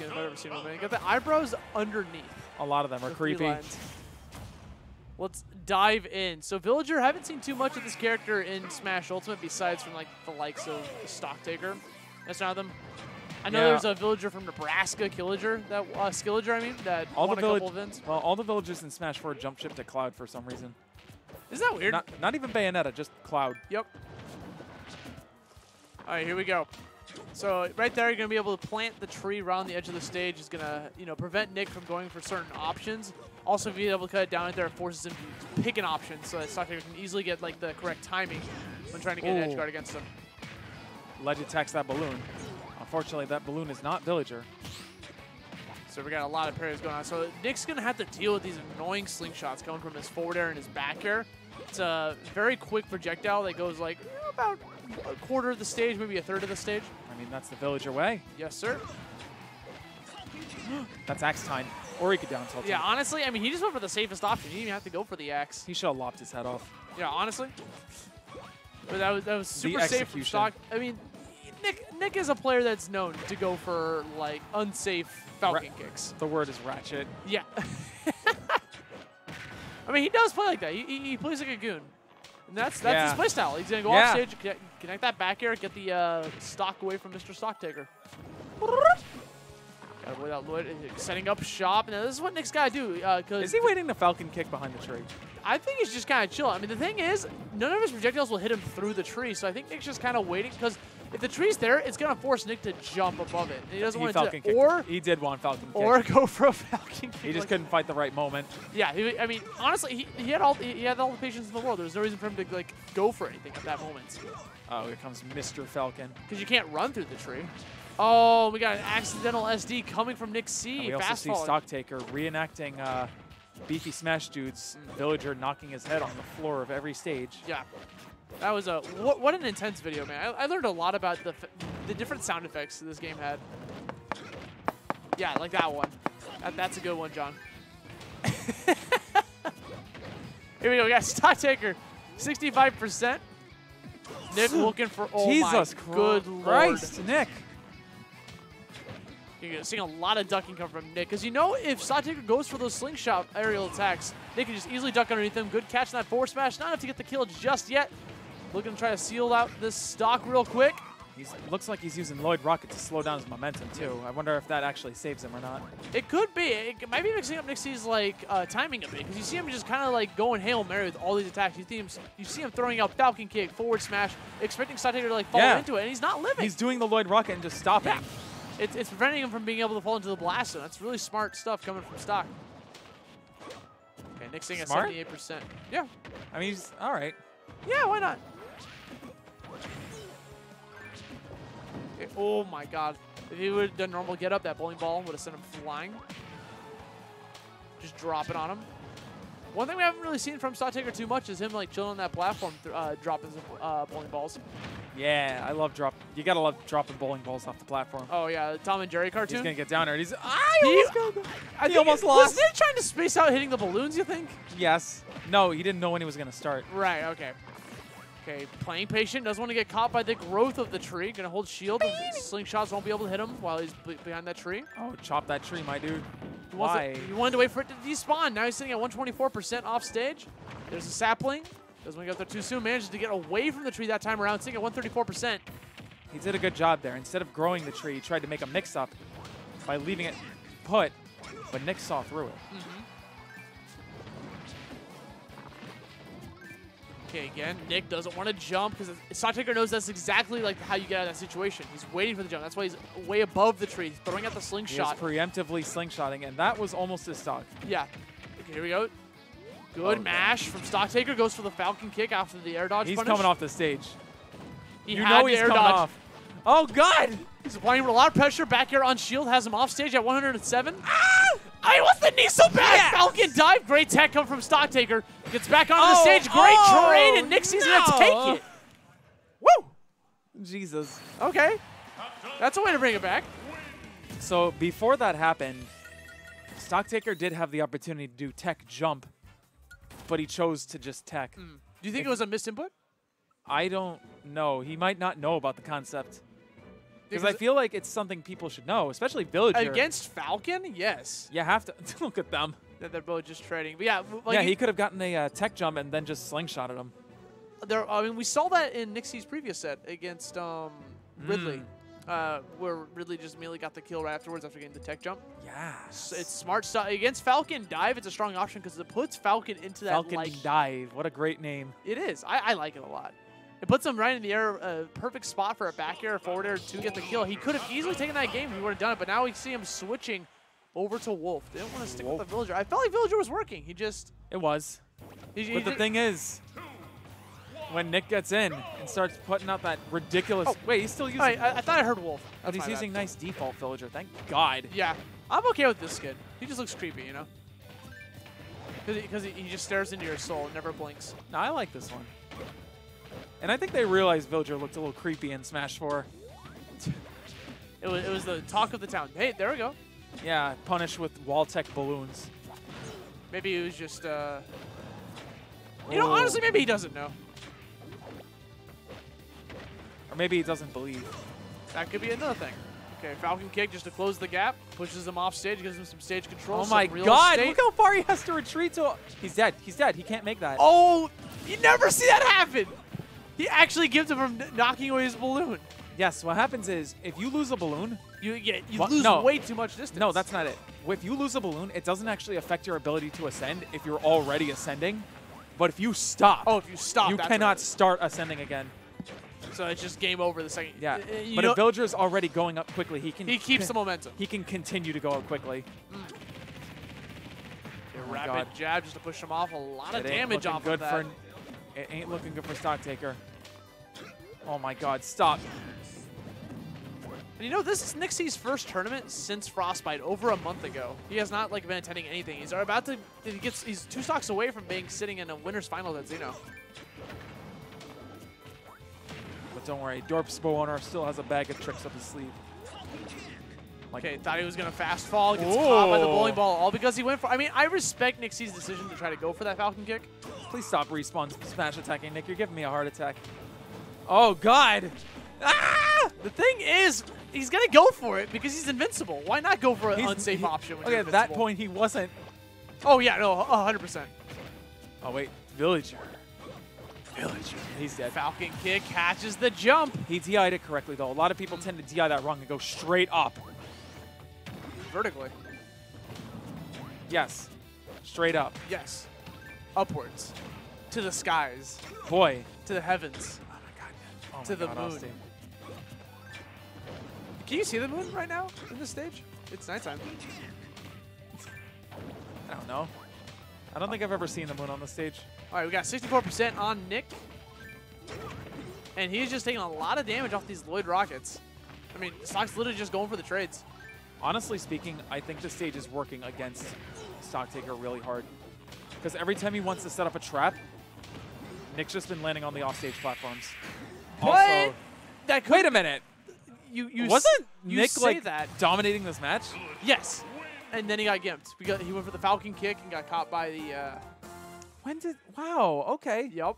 game I've ever seen him make. Got the eyebrows underneath. A lot of them are creepy. Let's dive in. So Villager, haven't seen too much of this character in Smash Ultimate besides from like the likes of Stocktaker. That's not them. I know there's a Villager from Nebraska, Skillager, I mean, that won a couple events. Well, all the Villagers in Smash 4 jump ship to Cloud for some reason. Isn't that weird? Not even Bayonetta, just Cloud. Yep. All right, here we go. So right there, you're going to be able to plant the tree around the edge of the stage. It's going to, you know, prevent Nick from going for certain options. Also, being able to cut it down right there, it forces him to pick an option so that Stocktaker can easily get like the correct timing when trying to get an edge guard against him. Ledge attacks that balloon. Unfortunately, that balloon is not Villager. So we got a lot of parries going on. So Nick's going to have to deal with these annoying slingshots coming from his forward air and his back air. It's a very quick projectile that goes like about a quarter of the stage, maybe a third of the stage. I mean, that's the Villager way. Yes, sir. That's axe time. Or he could down tilt. Yeah, honestly, I mean, he just went for the safest option. He didn't even have to go for the axe. He should have lopped his head off. Yeah, honestly. But that was super safe from Stock. I mean, Nick is a player that's known to go for, like, unsafe Falcon kicks. The word is ratchet. Yeah. I mean, he does play like that. He plays like a goon. And that's his playstyle. He's going to go off stage, connect that back air, get the stock away from Mr. Stocktaker. Got to avoid Lloyd setting up shop. And this is what Nick's got to do. Is he waiting the Falcon kick behind the tree? I think he's just kind of chill. I mean, the thing is, none of his projectiles will hit him through the tree. So I think Nick's just kind of waiting because if the tree's there, it's going to force Nick to jump above it. And he doesn't want to do that. Or he did want Falcon kick. Or go for a Falcon kick. He just couldn't fight the right moment. Yeah, I mean, honestly, he had all the patience in the world. There was no reason for him to like go for anything at that moment. Oh, here comes Mr. Falcon. Because you can't run through the tree. Oh, we got an accidental SD coming from Nick C. And we also see Stocktaker reenacting Beefy Smash Dude's Villager knocking his head on the floor of every stage. Yeah, that was a what an intense video, man. I learned a lot about the different sound effects this game had. Yeah, like that one. That's a good one, John. Here we go. We got Stocktaker, 65%. Nick looking for Jesus Christ, Nick. You're going to see a lot of ducking come from Nick. Because you know if Stocktaker goes for those slingshot aerial attacks, Nick can just easily duck underneath him. Good catch in that forward smash. Not enough to get the kill just yet. Looking to try to seal out this stock real quick. Looks like he's using Lloyd Rocket to slow down his momentum, too. I wonder if that actually saves him or not. It could be. It might be mixing up Nick C's like, timing a bit. Because you see him just kind of like going Hail Mary with all these attacks. You see him throwing out Falcon Kick, forward smash, expecting Stocktaker to like fall into it. And he's not living. He's doing the Lloyd Rocket and just stopping. Yeah. It's preventing him from being able to fall into the blast zone. That's really smart stuff coming from Stock. Okay, Nick's thing at 78%. Yeah. I mean, he's all right. Yeah, why not? Okay, oh, my God. If he would have done normal get up, that bowling ball would have sent him flying. Just drop it on him. One thing we haven't really seen from Stocktaker too much is him like chilling on that platform, dropping some bowling balls. Yeah, I love drop. You gotta love dropping bowling balls off the platform. Oh yeah, the Tom and Jerry cartoon. He's gonna get down there. He almost lost. Was Nick trying to space out hitting the balloons? You think? Yes. No, he didn't know when he was gonna start. Right. Okay. Okay. Playing patient. Doesn't want to get caught by the growth of the tree. Gonna hold shield. Slingshots won't be able to hit him while he's behind that tree. Oh, chop that tree, my dude. Why? You wanted to wait for it to despawn. Now he's sitting at 124% off stage. There's a sapling. Doesn't want to get up there too soon. Manages to get away from the tree that time around, sitting at 134%. He did a good job there. Instead of growing the tree, he tried to make a mix-up by leaving it put, but Nick saw through it. Okay, again, Nick doesn't want to jump because Stocktaker knows that's exactly like how you get out of that situation. He's waiting for the jump. That's why he's way above the tree, throwing out the slingshot. He's preemptively slingshotting, and that was almost his stock. Yeah. Okay, here we go. Good mash from Stocktaker. Goes for the Falcon kick after the air dodge. He's coming off the stage. You know he's coming off. Oh, God! He's applying a lot of pressure. Back air on shield has him off stage at 107. Ah! I want the knee so bad! Yes. Falcon dive. Great tech come from Stocktaker. Gets back onto the stage. Great terrain, and Nixie's going to take it. Woo! Jesus. Okay. That's a way to bring it back. So before that happened, Stocktaker did have the opportunity to do tech jump, but he chose to just tech. Do you think it was a misinput? I don't know. He might not know about the concept. Because I feel like it's something people should know, especially Villager. Against Falcon? Yes. You have to. Look at them. They're both just trading. But yeah, like yeah, he could have gotten a tech jump and then just slingshotted him. I mean, we saw that in Nick C's previous set against Ridley, where Ridley just immediately got the kill right afterwards after getting the tech jump. Yeah, so it's smart stuff. Against Falcon, Dive, it's a strong option because it puts Falcon into that. Falcon like, Dive, what a great name. It is. I like it a lot. It puts him right in the air, a perfect spot for a back air, forward air to get the kill. He could have easily taken that game if he would have done it, but now we see him switching over to Wolf. They didn't want to stick with the Villager. I felt like Villager was working. He just... It was. But the thing is... When Nick gets in and starts putting out that ridiculous... Oh, wait, he's still using... I thought I heard Wolf. But he's using nice default Villager, thank God. Yeah, I'm okay with this kid. He just looks creepy, you know? Because he just stares into your soul and never blinks. No, I like this one. And I think they realized Villager looked a little creepy in Smash 4. It was the talk of the town. Hey, there we go. Yeah, punish with wall tech balloons. Maybe it was just... You know, honestly, maybe he doesn't know. Or maybe he doesn't believe. That could be another thing. Okay, Falcon kick just to close the gap. Pushes him off stage, gives him some stage control. Oh my God, look how far he has to retreat to. He's dead, he's dead. He can't make that. Oh, you never see that happen. He actually gives him from knocking away his balloon. Yes, what happens is if you lose a balloon, you lose way too much distance. No, that's not it. If you lose a balloon, it doesn't actually affect your ability to ascend if you're already ascending. But if you stop, you cannot start ascending again. So it's just game over the second. Yeah, but if Villager is already going up quickly, he keeps the momentum. He can continue to go up quickly. Oh rapid jab just to push him off. A lot of damage off of that. It ain't looking good for Stocktaker. Oh my God, stop. And you know, this is Nick C's first tournament since Frostbite over a month ago. He has not been attending anything. He's about to. He's two stocks away from being sitting in a winner's final at Xeno. But don't worry, Dorpsboonr still has a bag of tricks up his sleeve. Like, okay, thought he was going to fast fall, gets caught by the bowling ball, all because he went for... I mean, I respect Nick C's decision to try to go for that Falcon kick. Please stop respawn smash attacking, Nick. You're giving me a heart attack. Oh, God. Ah! The thing is, he's going to go for it because he's invincible. Why not go for an unsafe option? Okay, at that point, he wasn't. Oh, yeah, no, 100%. Oh, wait, Villager. Villager. He's dead. Falcon kick catches the jump. He DI'd it correctly, though. A lot of people tend to DI that wrong and go straight up. Vertically. Yes. Straight up. Yes. Upwards. To the skies. Boy. To the heavens. Oh, my God. Oh my God, the moon. Austin. Can you see the moon right now in this stage? It's nighttime. I don't know. I don't think I've ever seen the moon on this stage. All right, we got 64% on Nick. And he's just taking a lot of damage off these Lloyd rockets. I mean, Stock's literally just going for the trades. Honestly speaking, I think this stage is working against Stocktaker really hard. Because every time he wants to set up a trap, Nick's just been landing on the offstage platforms. What? Also, wait a minute. Wasn't Nick dominating this match? Yes. And then he got gimped. He went for the Falcon kick and got caught by the... Wow, okay. Yep.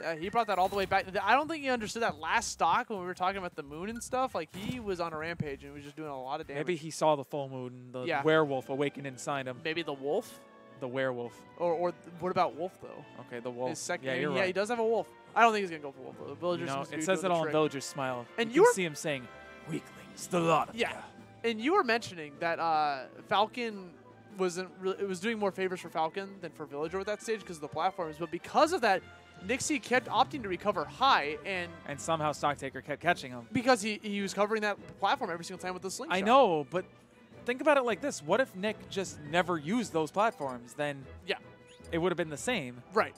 Yeah, he brought that all the way back. I don't think he understood that last stock when we were talking about the moon and stuff. Like, he was on a rampage and was just doing a lot of damage. Maybe he saw the full moon and the werewolf awakened inside him. Maybe the wolf? The werewolf. Or what about wolf, though? Okay, the wolf. His second, yeah, you're right. He does have a wolf. I don't think he's going to go for wolf, though. The Villager it says it all in Villager's smile. And you can see him saying, weaklings, the lot of them. And you were mentioning that Falcon... it was doing more favors for Falcon than for Villager with that stage because of the platforms. But because of that, Nick C kept opting to recover high. And somehow Stocktaker kept catching him. Because he was covering that platform every single time with the slingshot. I know, but think about it like this. What if Nick just never used those platforms? Then it would have been the same. Right.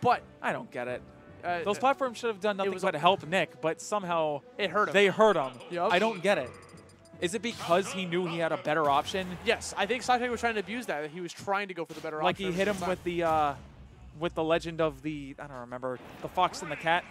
But I don't get it. Those platforms should have done nothing but help Nick, but somehow it hurt him. They hurt him. Yep. I don't get it. Is it because he knew he had a better option? Yes, I think Stocktaker was trying to abuse that. He was trying to go for the better option. Like he hit him with the legend of the, I don't remember, the fox and the cat.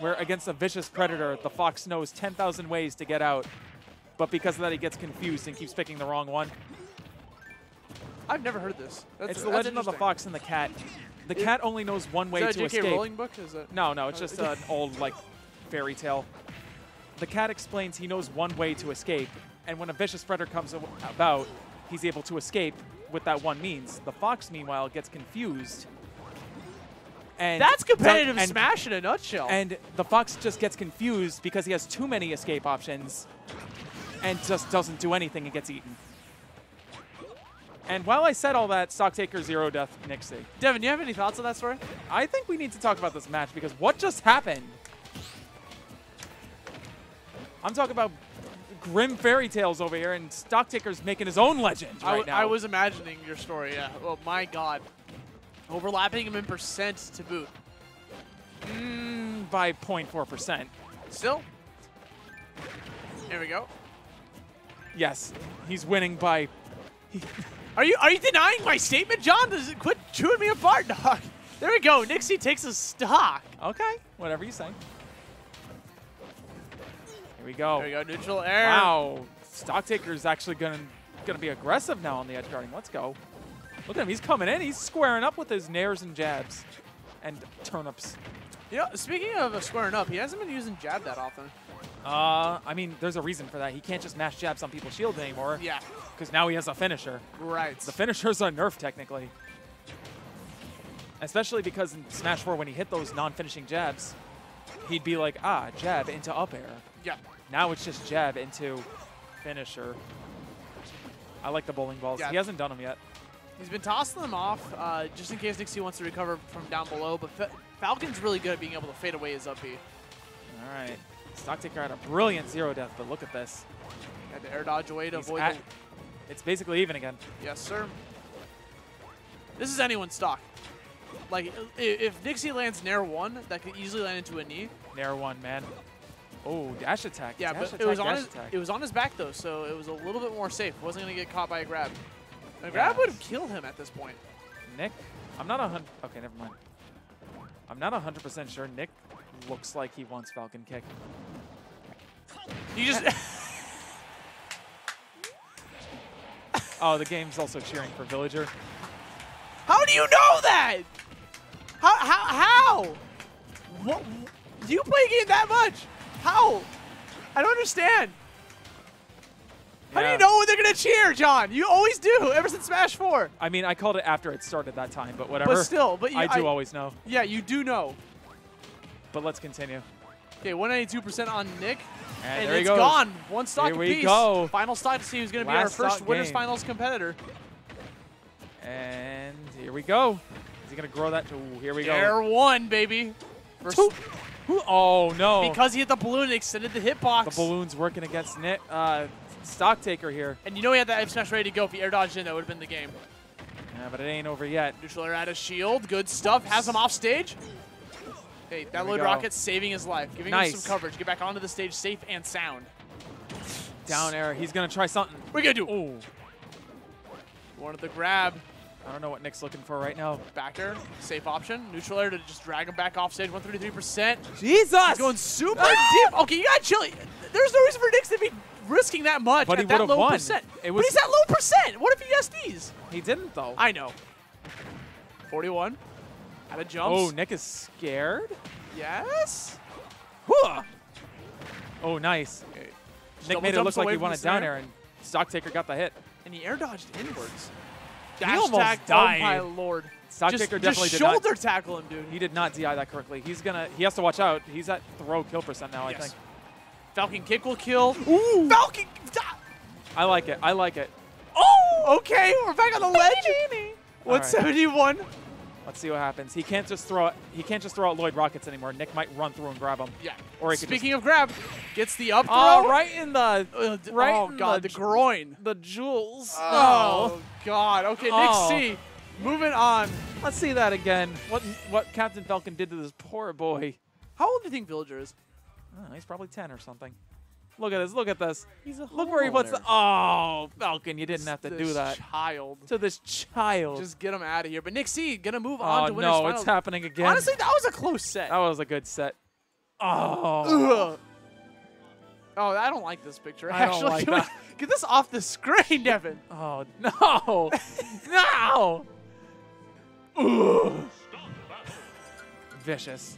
Where against a vicious predator, the fox knows 10,000 ways to get out. But because of that, he gets confused and keeps picking the wrong one. I've never heard this. It's the legend of the fox and the cat. The cat only knows one way to escape. Is that a J.K. Rowling book? No, no, it's just an old like fairy tale. The cat explains he knows one way to escape, and when a vicious predator comes about, he's able to escape with that one means. The fox, meanwhile, gets confused. And that's competitive Smash in a nutshell. And the fox just gets confused because he has too many escape options and just doesn't do anything and gets eaten. And while I said all that, Stocktaker, zero death, Nick C. Devin, you have any thoughts on that story? I think we need to talk about this match because what just happened? I'm talking about grim fairy tales over here, and Stocktaker's making his own legend right now. I was imagining your story, yeah. Oh, my God. Overlapping him in percent to boot. By 0.4%. Still. There we go. Yes, he's winning by... Are you denying my statement, John? Quit chewing me apart, dog. There we go. Nick C takes a stock. Okay, whatever you say. Here we go. There we go. Neutral air. Wow. Stocktaker's actually gonna be aggressive now on the edge guarding. Let's go. Look at him. He's coming in. He's squaring up with his nairs and jabs, and turnips. You know, speaking of squaring up, he hasn't been using jab that often. I mean, there's a reason for that. He can't just mash jabs on people's shield anymore. Yeah. Because now he has a finisher. Right. The finisher's a nerf, technically. Especially because in Smash 4, when he hit those non-finishing jabs, he'd be like, ah, jab into up air. Yeah. Now it's just jab into finisher. I like the bowling balls. Yeah. He hasn't done them yet. He's been tossing them off just in case Nick C wants to recover from down below, but Falcon's really good at being able to fade away his up B. All right. Stocktaker had a brilliant zero death, but look at this. Had the air dodge away to avoid it. It's basically even again. Yes, sir. This is anyone's stock. Like, if Nick C lands Nair 1, that could easily land into a knee. Nair 1, man. Oh, dash attack. Yeah, dash but attack, it was on his back, though, so it was a little bit more safe. Wasn't going to get caught by a grab. A grab would have killed him at this point. Nick, I'm not 100. Okay, never mind. I'm not 100% sure Nick looks like he wants Falcon Kick. You just... Oh, the game's also cheering for Villager. How do you know that? How? What? Do you play a game that much? How? I don't understand. Yeah. How do you know when they're going to cheer, John? You always do, ever since Smash 4. I mean, I called it after it started that time, but whatever. But still, but I always know. Yeah, you do know. But let's continue. Okay, 192% on Nick. And there it's gone. One stock apiece. Here we go. Final stock to see who's going to be our first Winners Finals competitor. And here we go. Is he going to grow that? Ooh, here we go. Air 1, baby. First. Oh, no. Because he hit the balloon and extended the hitbox. The balloon's working against Nick. Stocktaker here. And you know he had that F smash ready to go. If he air dodged in, that would have been the game. Yeah, but it ain't over yet. Neutral air out of shield. Good stuff. Has him off stage. Hey, that load rocket saving his life, giving him some coverage. Get back onto the stage safe and sound. Down air. He's going to try something. We're going to do. Ooh. Wanted the grab. I don't know what Nick's looking for right now. Back air. Safe option. Neutral air to just drag him back off stage. 133%. Jesus. He's going super deep. Okay, you got to chill. There's no reason for Nick to be risking that much at that low percent. But he's that low percent. What if he SDs? He didn't, though. I know. 41. Out of jumps. Oh, Nick is scared? Yes. Whoa. Oh, nice. Okay. Nick made it look like he wanted down air, and Stocktaker got the hit. And he air dodged inwards. Dash almost died. Oh, my Lord. Stocktaker definitely did not. Just shoulder tackle him, dude. He did not DI that correctly. He has to watch out. He's at throw kill percent now, I think. Falcon Kick will kill. Ooh. Falcon. I like it. I like it. Oh, okay. We're back on the ledge. 171. Let's see what happens. He can't just throw out Lloyd rockets anymore. Nick might run through and grab him. Yeah. Or he Speaking of grab, gets the up throw right in the the groin, the jewels. Oh God. Okay, Nick C, moving on. Let's see that again. What Captain Falcon did to this poor boy. How old do you think Villager is? Oh, he's probably 10 or something. Look at this. Look at this. Look where he puts the... Oh, Falcon, you didn't have to do that. To this child. Just get him out of here. But Nick C going to move on to Winners Finals. Oh, no, it's happening again. Honestly, that was a close set. That was a good set. Oh. Ugh. Oh, I don't like this picture, actually. I don't like that. Get this off the screen, Devin. Oh, no. No. Ugh. Vicious.